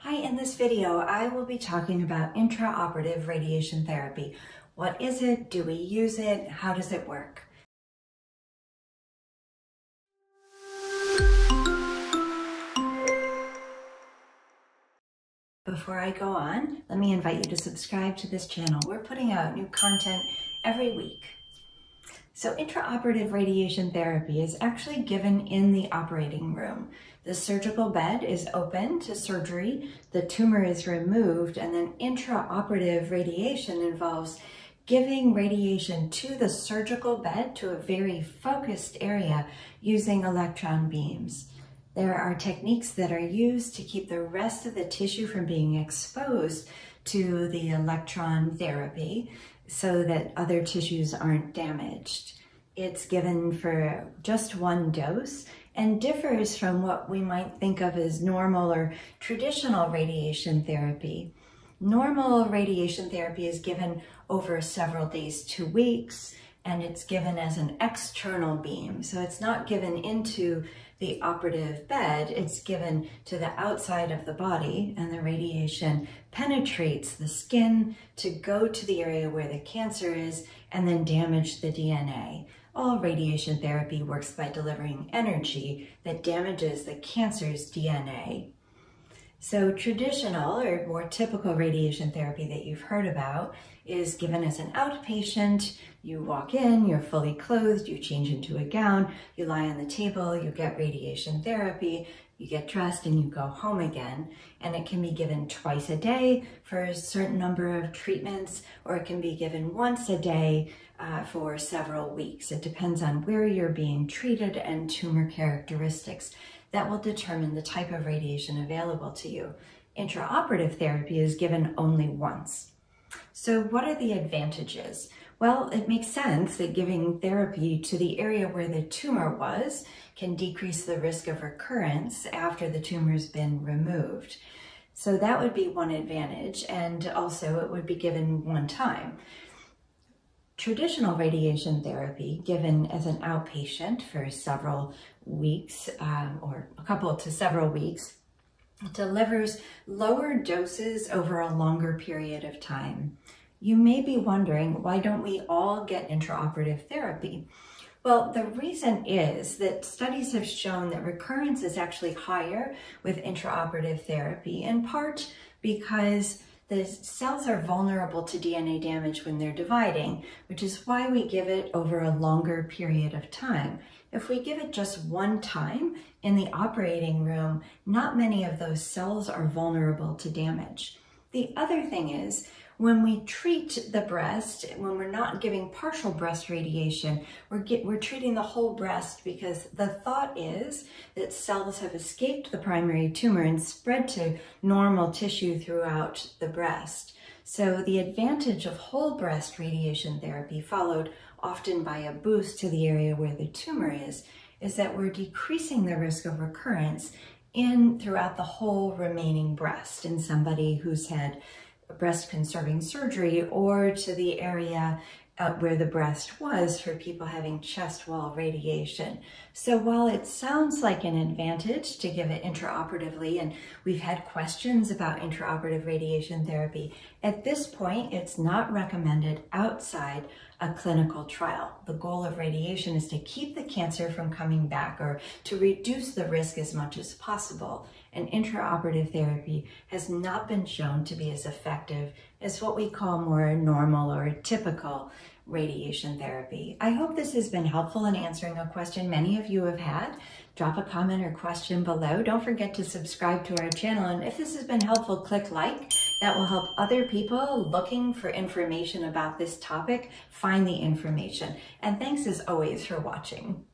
Hi, in this video, I will be talking about intraoperative radiation therapy. What is it? Do we use it? How does it work? Before I go on, let me invite you to subscribe to this channel. We're putting out new content every week. So intraoperative radiation therapy is actually given in the operating room. The surgical bed is open to surgery, the tumor is removed, and then intraoperative radiation involves giving radiation to the surgical bed to a very focused area using electron beams. There are techniques that are used to keep the rest of the tissue from being exposed to the electron therapy so that other tissues aren't damaged. It's given for just one dose and differs from what we might think of as normal or traditional radiation therapy. Normal radiation therapy is given over several days to weeks, and it's given as an external beam. So it's not given into the operative bed, it's given to the outside of the body, and the radiation penetrates the skin to go to the area where the cancer is and then damage the DNA. All radiation therapy works by delivering energy that damages the cancer's DNA. So traditional or more typical radiation therapy that you've heard about is given as an outpatient. You walk in, you're fully clothed, you change into a gown, you lie on the table, you get radiation therapy, you get dressed, and you go home again. And it can be given twice a day for a certain number of treatments, or it can be given once a day for several weeks. It depends on where you're being treated and tumor characteristics. That will determine the type of radiation available to you. Intraoperative therapy is given only once. So what are the advantages? Well, it makes sense that giving therapy to the area where the tumor was can decrease the risk of recurrence after the tumor's been removed. So that would be one advantage, and also it would be given one time. Traditional radiation therapy, given as an outpatient for several weeks or a couple to several weeks, delivers lower doses over a longer period of time. You may be wondering, why don't we all get intraoperative therapy? Well, the reason is that studies have shown that recurrence is actually higher with intraoperative therapy, in part because the cells are vulnerable to DNA damage when they're dividing, which is why we give it over a longer period of time. If we give it just one time in the operating room, not many of those cells are vulnerable to damage. The other thing is, when we treat the breast, when we're not giving partial breast radiation, we're treating the whole breast, because the thought is that cells have escaped the primary tumor and spread to normal tissue throughout the breast. So the advantage of whole breast radiation therapy, followed often by a boost to the area where the tumor is that we're decreasing the risk of recurrence throughout the whole remaining breast in somebody who's had breast conserving surgery, or to the area where the breast was for people having chest wall radiation. So while it sounds like an advantage to give it intraoperatively, and we've had questions about intraoperative radiation therapy, at this point it's not recommended outside a clinical trial. The goal of radiation is to keep the cancer from coming back, or to reduce the risk as much as possible. And intraoperative therapy has not been shown to be as effective as what we call more normal or typical radiation therapy. I hope this has been helpful in answering a question many of you have had. Drop a comment or question below. Don't forget to subscribe to our channel, and if this has been helpful, click like. That will help other people looking for information about this topic find the information. And thanks as always for watching.